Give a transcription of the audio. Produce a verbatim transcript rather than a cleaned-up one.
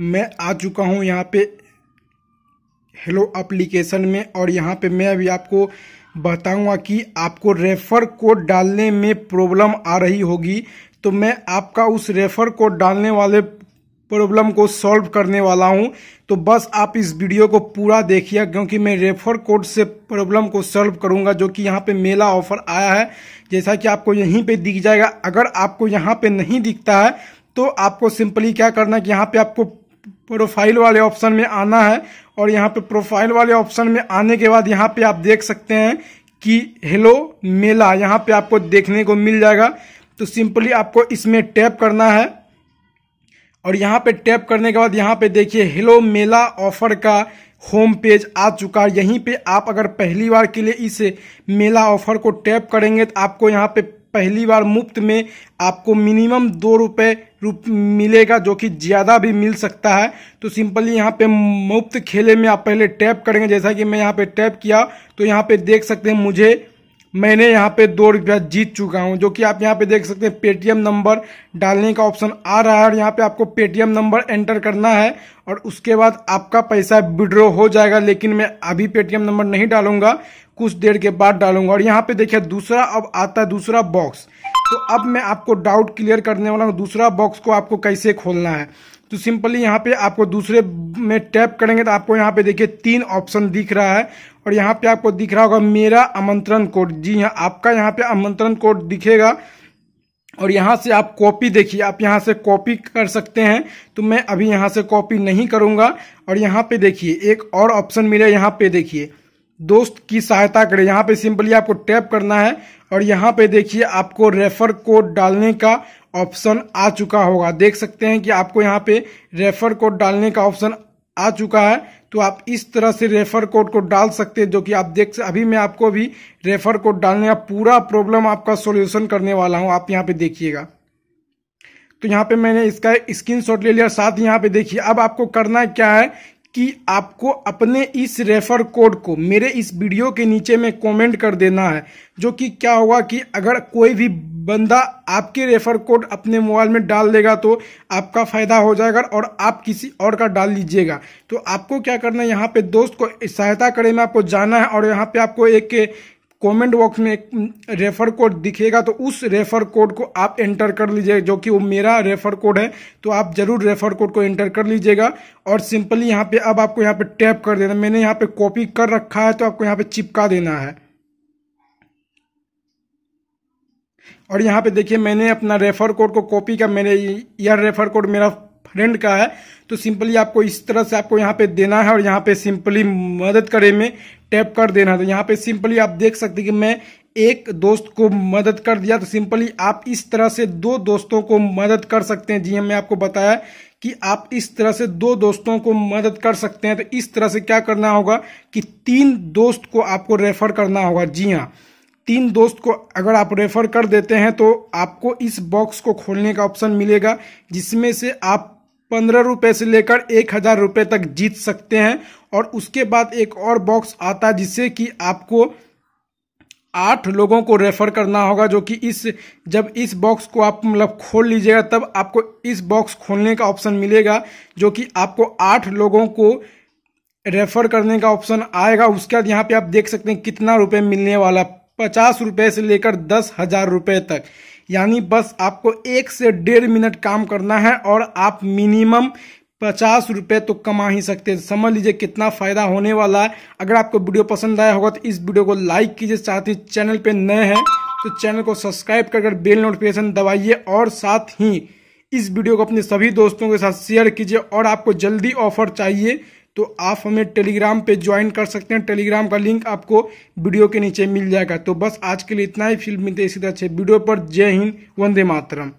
मैं आ चुका हूं यहां पे हेलो एप्लीकेशन में, और यहां पे मैं अभी आपको बताऊंगा कि आपको रेफर कोड डालने में प्रॉब्लम आ रही होगी। तो मैं आपका उस रेफर कोड डालने वाले प्रॉब्लम को सॉल्व करने वाला हूं। तो बस आप इस वीडियो को पूरा देखिए, क्योंकि मैं रेफर कोड से प्रॉब्लम को सॉल्व करूंगा, जो कि यहां पे मेला ऑफर आया है, जैसा कि आपको यहीं पे दिख जाएगा। अगर आपको यहां पे नहीं दिखता है तो आपको सिंपली क्या करना है कि यहाँ पे आपको प्रोफाइल वाले ऑप्शन में आना है, और यहाँ पे प्रोफाइल वाले ऑप्शन में आने के बाद यहाँ पे आप देख सकते हैं कि हेलो मेला यहाँ पे आपको देखने को मिल जाएगा। तो सिंपली आपको इसमें टैप करना है, और यहाँ पे टैप करने के बाद यहाँ पे देखिए हेलो मेला ऑफर का होम पेज आ चुका है। यहीं पे आप अगर पहली बार के लिए इस मेला ऑफर को टैप करेंगे तो आपको यहाँ पे पहली बार मुफ्त में आपको मिनिमम दो रुपये रूप मिलेगा, जो कि ज़्यादा भी मिल सकता है। तो सिंपली यहाँ पे मुफ्त खेले में आप पहले टैप करेंगे। जैसा कि मैं यहाँ पे टैप किया तो यहाँ पे देख सकते हैं मुझे मैंने यहाँ पे दो रुपया जीत चुका हूँ, जो कि आप यहाँ पे देख सकते हैं पेटीएम नंबर डालने का ऑप्शन आ रहा है, और यहाँ पे आपको पेटीएम नंबर एंटर करना है और उसके बाद आपका पैसा विड्रॉ हो जाएगा। लेकिन मैं अभी पेटीएम नंबर नहीं डालूंगा, कुछ देर के बाद डालूंगा। और यहाँ पे देखिए दूसरा अब आता है दूसरा बॉक्स। तो अब मैं आपको डाउट क्लियर करने वाला हूँ दूसरा बॉक्स को आपको कैसे खोलना है। तो सिंपली यहाँ पे आपको दूसरे में टैप करेंगे तो आपको यहाँ पे देखिए तीन ऑप्शन दिख रहा है, और यहाँ पे आपको दिख रहा होगा मेरा आमंत्रण कोड। जी हाँ, आपका यहाँ पे आमंत्रण कोड दिखेगा, और यहाँ से आप कॉपी देखिए, आप यहाँ से कॉपी कर सकते हैं। तो मैं अभी यहाँ से कॉपी नहीं करूँगा। और यहाँ पे देखिए एक और ऑप्शन मिला, यहाँ पे देखिए दोस्त की सहायता करें। यहाँ पे सिंपली आपको टैप करना है, और यहाँ पे देखिए आपको रेफर कोड डालने का ऑप्शन आ चुका होगा। देख सकते हैं कि आपको यहाँ पे रेफर कोड डालने का ऑप्शन आ चुका है। तो आप इस तरह से रेफर कोड को डाल सकते हैं, जो कि आप देख सकते। अभी मैं आपको भी रेफर कोड डालने का पूरा प्रॉब्लम आपका सोल्यूशन करने वाला हूँ, आप यहाँ पे देखिएगा। तो यहाँ पे मैंने इसका स्क्रीनशॉट ले लिया, साथ ही यहाँ पे देखिए। अब आपको करना क्या है कि आपको अपने इस रेफर कोड को मेरे इस वीडियो के नीचे में कमेंट कर देना है, जो कि क्या होगा कि अगर कोई भी बंदा आपके रेफर कोड अपने मोबाइल में डाल देगा तो आपका फायदा हो जाएगा, और आप किसी और का डाल लीजिएगा। तो आपको क्या करना है, यहाँ पे दोस्त को सहायता करें में आपको जाना है, और यहाँ पे आपको एक कमेंट बॉक्स में एक रेफर कोड दिखेगा, तो उस रेफर कोड को आप एंटर कर लीजिएगा, जो कि वो मेरा रेफर कोड है। तो आप जरूर रेफर कोड को एंटर कर लीजिएगा, और सिंपली यहाँ पे अब आपको यहाँ पे टैप कर देना। मैंने यहाँ पे कॉपी कर रखा है, तो आपको यहाँ पे चिपका देना है। और यहाँ पे देखिए मैंने अपना रेफर कोड को कॉपी किया, मैंने यह रेफर कोड मेरा फ्रेंड का है। तो सिंपली आपको इस तरह से आपको यहाँ पे देना है, और यहाँ पे सिंपली मदद करे में टैप कर देना है। तो यहाँ पे सिंपली आप देख सकते हैं कि मैं एक दोस्त को मदद कर दिया। तो सिंपली आप इस तरह से दो दोस्तों को मदद कर सकते हैं। जी हाँ, मैं आपको बताया कि आप इस तरह से दो दोस्तों को मदद कर सकते हैं। तो इस तरह से क्या करना होगा कि तीन दोस्त को आपको रेफर करना होगा। जी हाँ, तीन दोस्त को अगर आप रेफर कर देते हैं तो आपको इस बॉक्स को खोलने का ऑप्शन मिलेगा, जिसमें से आप पंद्रह रुपये से लेकर एक हज़ार रुपये तक जीत सकते हैं। और उसके बाद एक और बॉक्स आता है, जिससे कि आपको आठ लोगों को रेफर करना होगा, जो कि इस जब इस बॉक्स को आप मतलब खोल लीजिएगा तब आपको इस बॉक्स खोलने का ऑप्शन मिलेगा, जो कि आपको आठ लोगों को रेफर करने का ऑप्शन आएगा। उसके बाद यहाँ पे आप देख सकते हैं कितना रुपये मिलने वाला, पचास रुपये से लेकर दस हज़ार रुपये तक। यानी बस आपको एक से डेढ़ मिनट काम करना है, और आप मिनिमम पचास रुपये तो कमा ही सकते हैं। समझ लीजिए कितना फ़ायदा होने वाला है। अगर आपको वीडियो पसंद आया होगा तो इस वीडियो को लाइक कीजिए, साथ ही चैनल पे नए हैं तो चैनल को सब्सक्राइब करके बेल नोटिफिकेशन दबाइए, और साथ ही इस वीडियो को अपने सभी दोस्तों के साथ शेयर कीजिए। और आपको जल्दी ऑफर चाहिए तो आप हमें टेलीग्राम पे ज्वाइन कर सकते हैं, टेलीग्राम का लिंक आपको वीडियो के नीचे मिल जाएगा। तो बस आज के लिए इतना ही, फिल्म मिलते इसी तरह अच्छे वीडियो पर। जय हिंद, वंदे मातरम।